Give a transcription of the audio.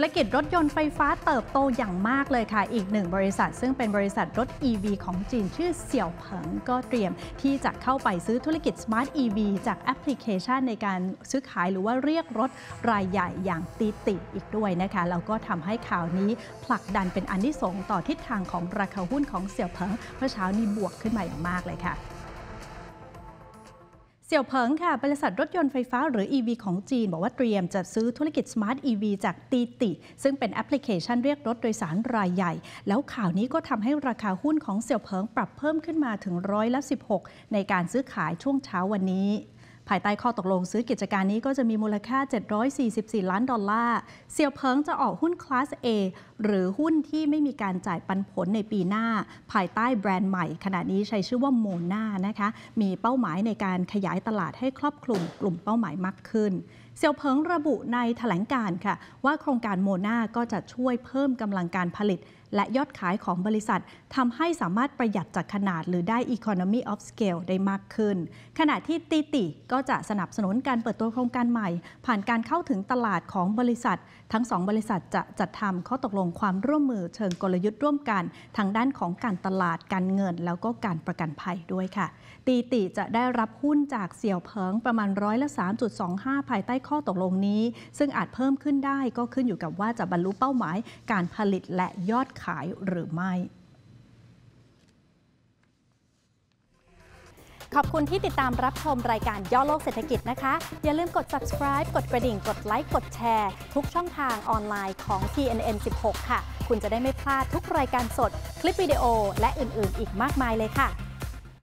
ธุรกิจรถยนต์ไฟฟ้าเติบโตอย่างมากเลยค่ะอีกหนึ่งบริษัทซึ่งเป็นบริษัทรถ EV ของจีนชื่อเสี่ยวเผิงก็เตรียมที่จะเข้าไปซื้อธุรกิจ Smart EV จากแอปพลิเคชันในการซื้อขายหรือว่าเรียกรถรายใหญ่อย่างติอีกด้วยนะคะแล้วก็ทำให้ข่าวนี้ผลักดันเป็นอานิสงส์ต่อทิศทางของราคาหุ้นของเสี่ยวเผิงเมื่อเช้านี้บวกขึ้นมาอย่างมากเลยค่ะเสี่ยวเผิงค่ะบริษัทรถยนต์ไฟฟ้าหรือ EV ของจีนบอกว่าเตรียมจะซื้อธุรกิจ Smart EV จากติซึ่งเป็นแอปพลิเคชันเรียกรถโดยสารรายใหญ่แล้วข่าวนี้ก็ทำให้ราคาหุ้นของเสี่ยวเผิงปรับเพิ่มขึ้นมาถึง16%ในการซื้อขายช่วงเช้าวันนี้ภายใต้ข้อตกลงซื้อกิจการนี้ก็จะมีมูลค่า$744 ล้านเสี่ยวเผิงจะออกหุ้นคลาส A หรือหุ้นที่ไม่มีการจ่ายปันผลในปีหน้าภายใต้แบรนด์ใหม่ขณะนี้ใช้ชื่อว่าโมนานะคะมีเป้าหมายในการขยายตลาดให้ครอบคลุมกลุ่มเป้าหมายมากขึ้นเสี่ยวเผิงระบุในแถลงการณ์ค่ะว่าโครงการโมนาก็จะช่วยเพิ่มกำลังการผลิตและยอดขายของบริษัททำให้สามารถประหยัดจากขนาดหรือได้ Economy of Scale ได้มากขึ้นขณะที่ติก็จะสนับสนุนการเปิดตัวโครงการใหม่ผ่านการเข้าถึงตลาดของบริษัททั้ง2บริษัทจะจัดทำข้อตกลงความร่วมมือเชิงกลยุทธ์ร่วมกันทางด้านของการตลาดการเงินแล้วก็การประกันภัยด้วยค่ะติจะได้รับหุ้นจากเสี่ยวเผิงประมาณ3.25%ภายใต้ข้อตกลงนี้ซึ่งอาจเพิ่มขึ้นได้ก็ขึ้นอยู่กับว่าจะบรรลุเป้าหมายการผลิตและยอดขายหรือไม่ขอบคุณที่ติดตามรับชมรายการย่อโลกเศรษฐกิจนะคะอย่าลืมกด subscribe กดกระดิ่งกดไลค์กดแชร์ทุกช่องทางออนไลน์ของ TNN 16ค่ะคุณจะได้ไม่พลาดทุกรายการสดคลิปวิดีโอและอื่นๆอีกมากมายเลยค่ะ